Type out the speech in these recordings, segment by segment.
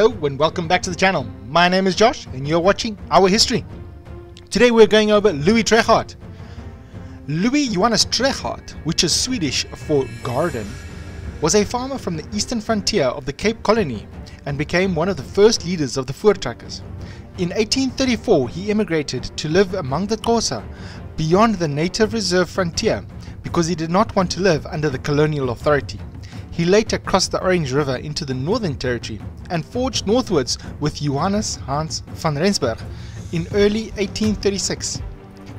Hello and welcome back to the channel. My name is Josh and you're watching Our History. Today we're going over Louis Trigardt. Louis Johannes Trigardt, which is Swedish for garden, was a farmer from the eastern frontier of the Cape Colony and became one of the first leaders of the Voortrekkers. In 1834 he emigrated to live among the Xhosa beyond the native reserve frontier because he did not want to live under the colonial authority. He later crossed the Orange River into the Northern Territory and forged northwards with Johannes Hans van Rensburg in early 1836.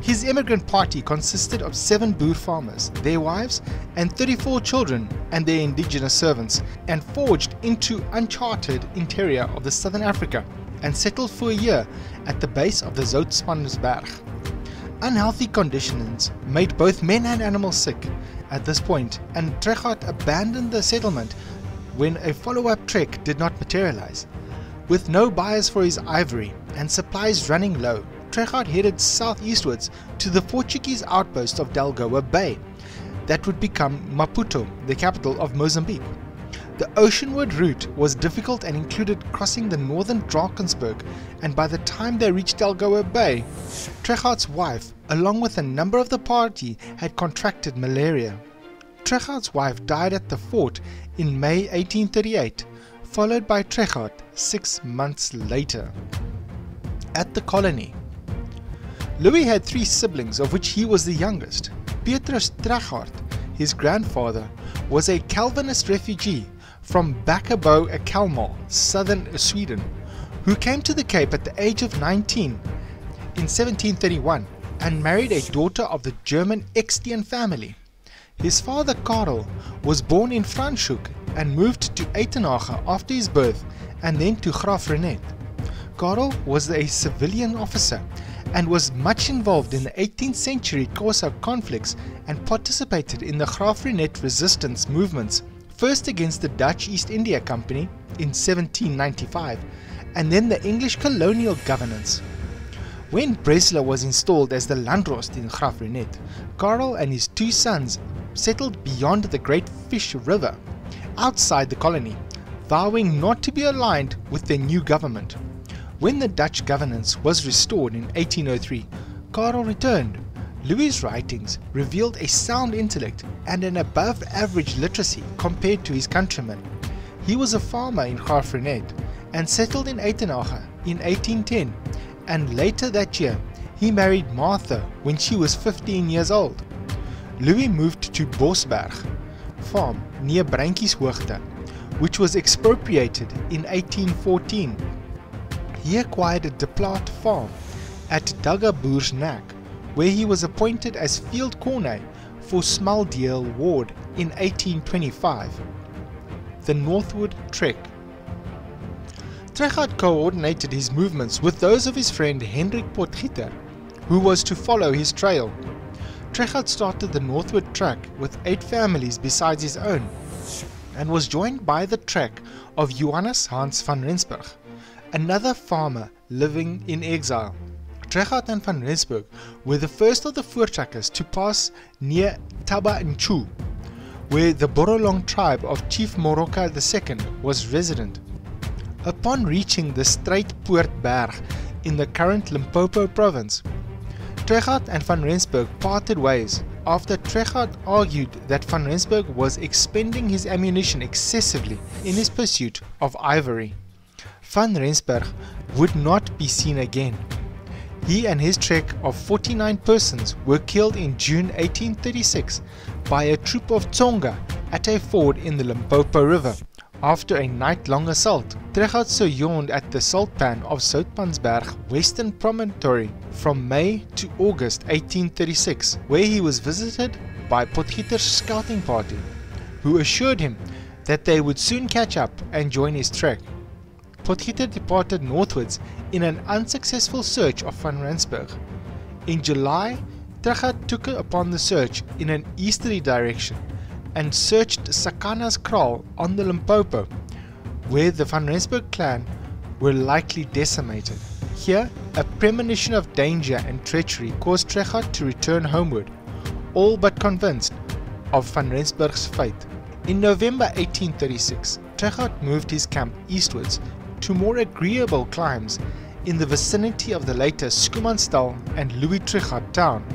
His immigrant party consisted of 7 Boer farmers, their wives and 34 children and their indigenous servants, and forged into uncharted interior of the southern Africa and settled for a year at the base of the Zoutpansberg. Unhealthy conditions made both men and animals sick at this point, and Trigardt abandoned the settlement when a follow-up trek did not materialize. With no buyers for his ivory and supplies running low, Trigardt headed southeastwards to the Portuguese outpost of Delagoa Bay that would become Maputo, the capital of Mozambique. The oceanward route was difficult and included crossing the northern Drakensberg, and by the time they reached Algoa Bay, Trigardt's wife, along with a number of the party, had contracted malaria. Trigardt's wife died at the fort in May 1838, followed by Trigardt 6 months later. At the colony, Louis had 3 siblings, of which he was the youngest. Petrus Trigardt, his grandfather, was a Calvinist refugee from Backaboe at Kalmar, southern Sweden, who came to the Cape at the age of 19 in 1731 and married a daughter of the German Xhosa family. His father Karel was born in Franschhoek and moved to Uitenhage after his birth and then to Graaff-Reinet. Karel was a civilian officer and was much involved in the 18th century Cossack conflicts and participated in the Graaff-Reinet resistance movements, first against the Dutch East India Company in 1795 and then the English colonial governance. When Breslau was installed as the Landrost in Graaff-Reinet, Karel and his 2 sons settled beyond the Great Fish River, outside the colony, vowing not to be aligned with their new government. When the Dutch governance was restored in 1803, Karel returned. Louis' writings revealed a sound intellect and an above-average literacy compared to his countrymen. He was a farmer in Graaff-Reinet and settled in Uitenhage in 1810, and later that year he married Martha when she was 15 years old. Louis moved to Bosberg farm near Brankieshoogte, which was expropriated in 1814. He acquired a deplat farm at Daggabuursnaak, where he was appointed as field cornet for Smaldeal Ward in 1825. The northward trek. Trigardt coordinated his movements with those of his friend Henrik Potgieter, who was to follow his trail. Trigardt started the northward trek with 8 families besides his own, and was joined by the trek of Johannes Hans van Rensburg, another farmer living in exile. Trigardt and van Rensburg were the first of the Voortrekkers to pass near Taba Nchu, where the Borolong tribe of Chief Moroka II was resident. Upon reaching the Strydpoortberg in the current Limpopo province, Trigardt and van Rensburg parted ways after Trigardt argued that van Rensburg was expending his ammunition excessively in his pursuit of ivory. Van Rensburg would not be seen again. He and his trek of 49 persons were killed in June 1836 by a troop of Tsonga at a ford in the Limpopo River. After a night-long assault, Trigardt sojourned at the salt pan of Zoutpansberg Western Promontory from May to August 1836, where he was visited by Potgieter's scouting party, who assured him that they would soon catch up and join his trek. Potgieter departed northwards in an unsuccessful search of van Rensburg. In July, Trigardt took upon the search in an easterly direction and searched Sakana's kraal on the Limpopo, where the van Rensburg clan were likely decimated. Here, a premonition of danger and treachery caused Trigardt to return homeward, all but convinced of van Rensburg's fate. In November 1836, Trigardt moved his camp eastwards to more agreeable climes in the vicinity of the later Schoemansdal and Louis Trigardt town,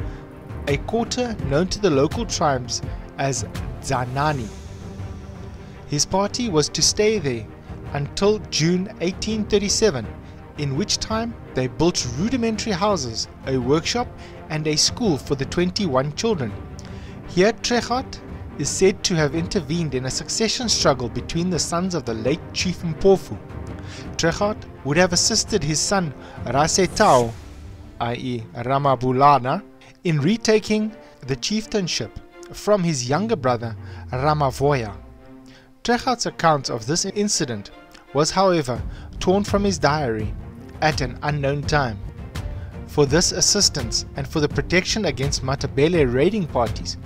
a quarter known to the local tribes as Zanani. His party was to stay there until June 1837, in which time they built rudimentary houses, a workshop and a school for the 21 children. Here Trigardt is said to have intervened in a succession struggle between the sons of the late Chief Mpofu. Trigardt would have assisted his son Rasetau, i.e. Ramabulana, in retaking the chieftainship from his younger brother Ramavoya. Trigardt's account of this incident was, however, torn from his diary at an unknown time. For this assistance and for the protection against Matabele raiding parties,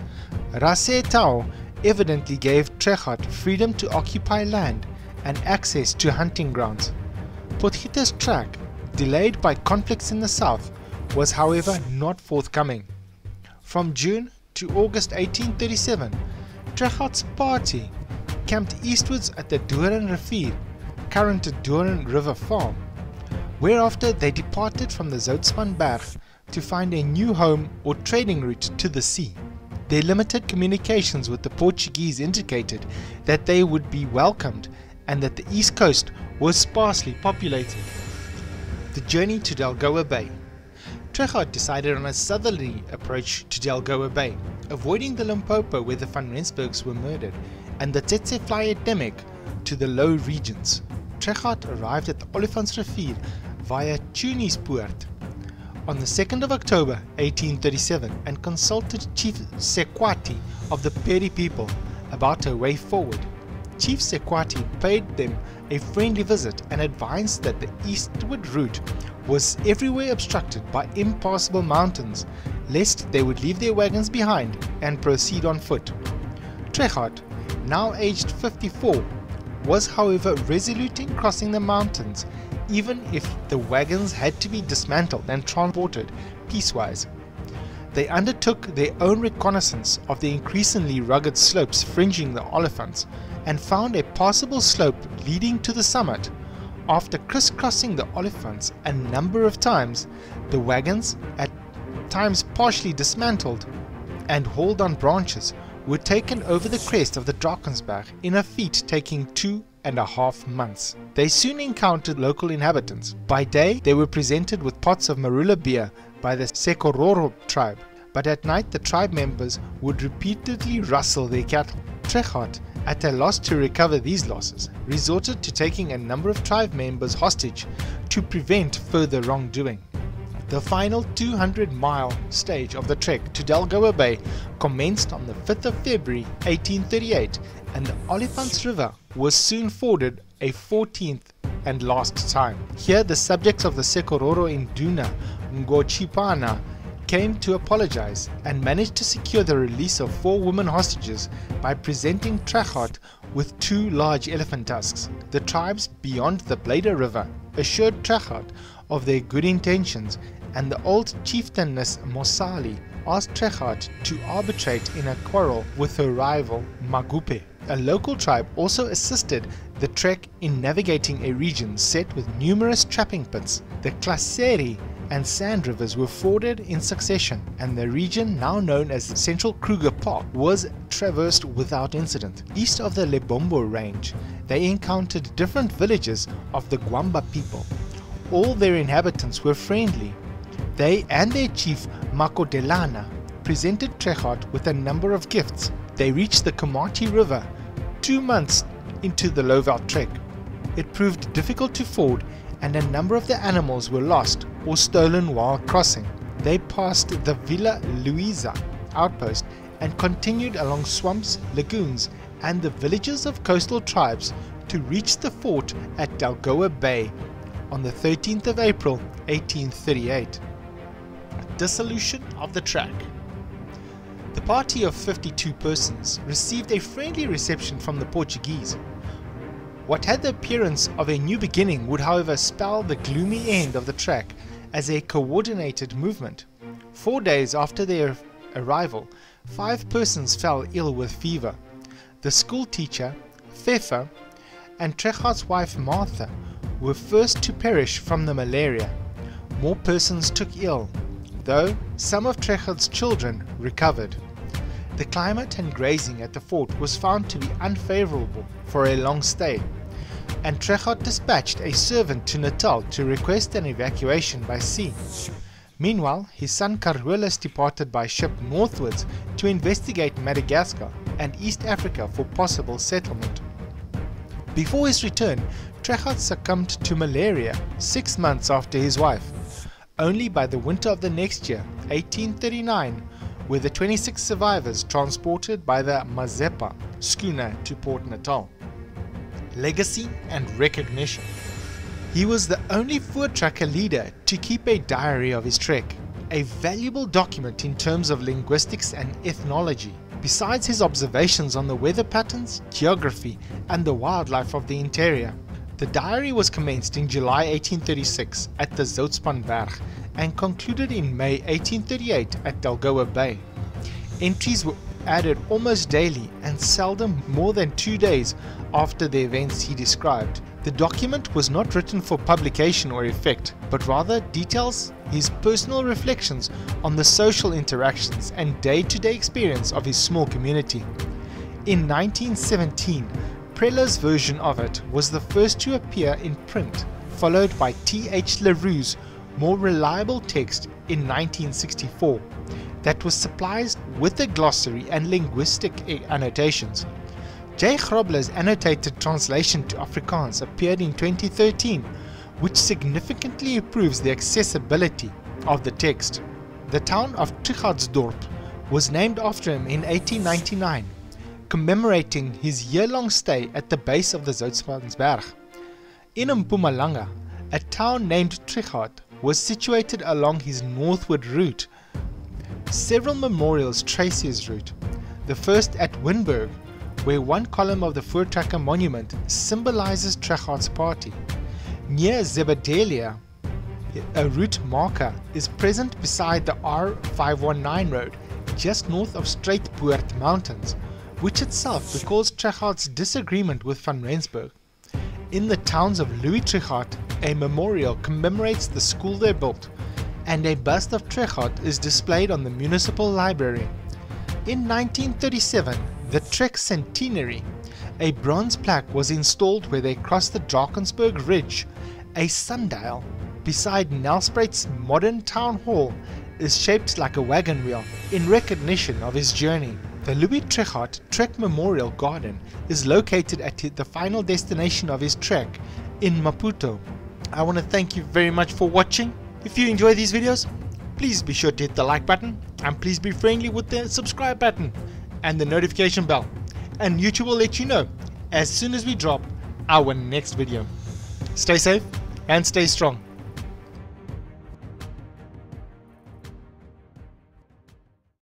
Rasetau evidently gave Trigardt freedom to occupy land and access to hunting grounds. Potgieter's track, delayed by conflicts in the south, was however not forthcoming. From June to August 1837, Trigardt's party camped eastwards at the Doorn Rivier, current Doorn River farm, whereafter they departed from the Zoutpansberg to find a new home or trading route to the sea. Their limited communications with the Portuguese indicated that they would be welcomed and that the east coast was sparsely populated. The journey to Delagoa Bay. Trigardt decided on a southerly approach to Delagoa Bay, avoiding the Limpopo where the Van Rensburgs were murdered, and the Tsetsefly epidemic to the low regions. Trigardt arrived at the Olifants River via Tunispoort on the 2nd of October 1837 and consulted Chief Sekwati of the Peri people about a way forward. Chief Sekwati paid them a friendly visit and advised that the eastward route was everywhere obstructed by impassable mountains, lest they would leave their wagons behind and proceed on foot. Trigardt, now aged 54, was however resolute in crossing the mountains, even if the wagons had to be dismantled and transported piecewise. They undertook their own reconnaissance of the increasingly rugged slopes fringing the Olifants and found a passable slope leading to the summit. After crisscrossing the Olifants a number of times, the wagons, at times partially dismantled and hauled on branches, were taken over the crest of the Drakensberg in a feat taking 2.5 months. They soon encountered local inhabitants. By day they were presented with pots of marula beer by the Sekororo tribe, but at night the tribe members would repeatedly rustle their cattle. Trigardt, at a loss to recover these losses, resorted to taking a number of tribe members hostage to prevent further wrongdoing. The final 200-mile stage of the trek to Delagoa Bay commenced on the 5th of February 1838, and the Olifants River was soon forded a 14th and last time. Here the subjects of the Sekororo Induna Ngochipana came to apologize and managed to secure the release of 4 women hostages by presenting Trigardt with 2 large elephant tusks. The tribes beyond the Blader River assured Trigardt of their good intentions, and the old chieftainess Mosali asked Trigardt to arbitrate in a quarrel with her rival Magupe. A local tribe also assisted the trek in navigating a region set with numerous trapping pits. The Klaseri and Sand rivers were forded in succession, and the region now known as Central Kruger Park was traversed without incident. East of the Lebombo range, they encountered different villages of the Gwamba people. All their inhabitants were friendly. They and their chief Makodelana presented Trigardt with a number of gifts. They reached the Komati River 2 months into the Lowveld trek. It proved difficult to ford, and a number of the animals were lost or stolen while crossing. They passed the Villa Luisa outpost and continued along swamps, lagoons and the villages of coastal tribes to reach the fort at Delagoa Bay on the 13th of April 1838. Dissolution of the track. The party of 52 persons received a friendly reception from the Portuguese. What had the appearance of a new beginning would however spell the gloomy end of the track as a coordinated movement. 4 days after their arrival, 5 persons fell ill with fever. The school teacher, Fefa, and Trigardt's wife Martha were first to perish from the malaria. More persons took ill, though some of Triggardt's children recovered. The climate and grazing at the fort was found to be unfavourable for a long stay, and Trigardt dispatched a servant to Natal to request an evacuation by sea. Meanwhile, his son Carolus departed by ship northwards to investigate Madagascar and East Africa for possible settlement. Before his return, Trigardt succumbed to malaria 6 months after his wife. Only by the winter of the next year, 1839, were the 26 survivors transported by the Mazepa schooner to Port Natal. Legacy and recognition. He was the only Voortrekker leader to keep a diary of his trek, a valuable document in terms of linguistics and ethnology. Besides his observations on the weather patterns, geography and the wildlife of the interior, the diary was commenced in July 1836 at the Zoutpansberg and concluded in May 1838 at Delagoa Bay. Entries were added almost daily and seldom more than 2 days after the events he described. The document was not written for publication or effect, but rather details his personal reflections on the social interactions and day-to-day experience of his small community. In 1917, Preller's version of it was the first to appear in print, followed by T.H. LaRue's more reliable text in 1964 that was supplied with a glossary and linguistic annotations. J. Grobler's annotated translation to Afrikaans appeared in 2013, which significantly improves the accessibility of the text. The town of Trigardsdorp was named after him in 1899, commemorating his year-long stay at the base of the Zoutpansberg. In Mpumalanga, a town named Trigardt was situated along his northward route. Several memorials trace his route, the first at Wynberg, where one column of the Voortrekker monument symbolizes Trigardt's party. Near Zebedelia, a route marker is present beside the R519 road, just north of Strydpoortberg mountains, which itself recalls Trigardt's disagreement with van Rensburg. In the towns of Louis Trigardt, a memorial commemorates the school they built, and a bust of Trigardt is displayed on the municipal library. In 1937, the Trek Centenary, a bronze plaque was installed where they crossed the Drakensberg Ridge. A sundial beside Nelspruit's modern town hall is shaped like a wagon wheel in recognition of his journey. The Louis Trigardt Trek Memorial Garden is located at the final destination of his trek in Maputo. I want to thank you very much for watching. If you enjoy these videos, please be sure to hit the like button, and please be friendly with the subscribe button and the notification bell, and YouTube will let you know as soon as we drop our next video. Stay safe and stay strong.